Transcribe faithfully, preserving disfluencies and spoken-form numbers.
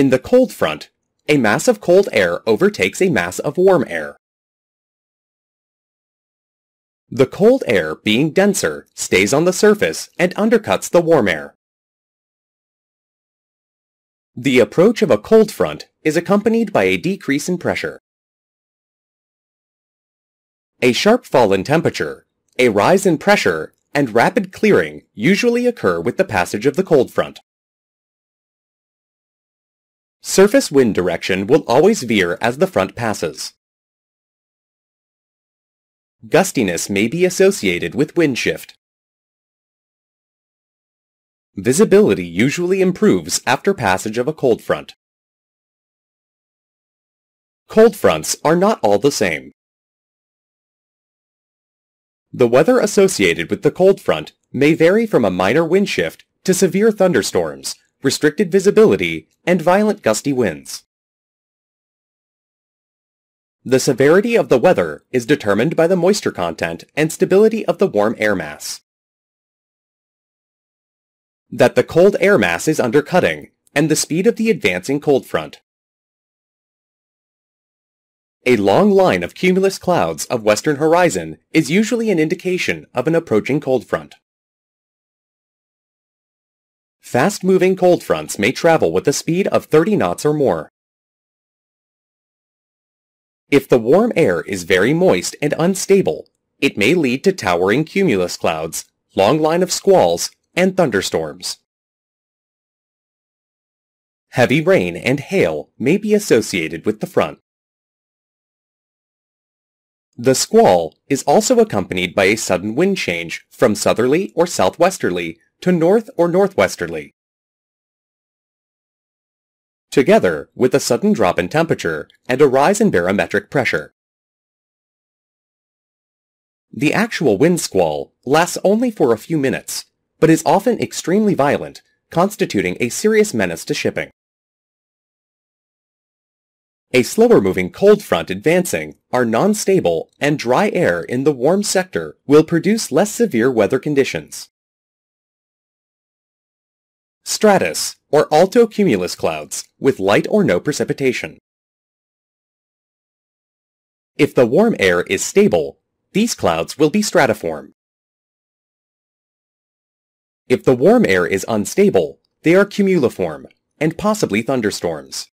In the cold front, a mass of cold air overtakes a mass of warm air. The cold air, being denser, stays on the surface and undercuts the warm air. The approach of a cold front is accompanied by a decrease in pressure. A sharp fall in temperature, a rise in pressure, and rapid clearing usually occur with the passage of the cold front. Surface wind direction will always veer as the front passes. Gustiness may be associated with wind shift. Visibility usually improves after passage of a cold front. Cold fronts are not all the same. The weather associated with the cold front may vary from a minor wind shift to severe thunderstorms, restricted visibility, and violent gusty winds. The severity of the weather is determined by the moisture content and stability of the warm air mass. That the cold air mass is undercutting, and the speed of the advancing cold front. A long line of cumulus clouds of western horizon is usually an indication of an approaching cold front. Fast-moving cold fronts may travel with a speed of thirty knots or more. If the warm air is very moist and unstable, it may lead to towering cumulus clouds, long line of squalls, and thunderstorms. Heavy rain and hail may be associated with the front. The squall is also accompanied by a sudden wind change from southerly or southwesterly to north or northwesterly. Together with a sudden drop in temperature and a rise in barometric pressure. The actual wind squall lasts only for a few minutes, but is often extremely violent, constituting a serious menace to shipping. A slower-moving cold front advancing, our non-stable and dry air in the warm sector will produce less severe weather conditions. Stratus, or alto cumulus clouds, with light or no precipitation. If the warm air is stable, these clouds will be stratiform. If the warm air is unstable, they are cumuliform, and possibly thunderstorms.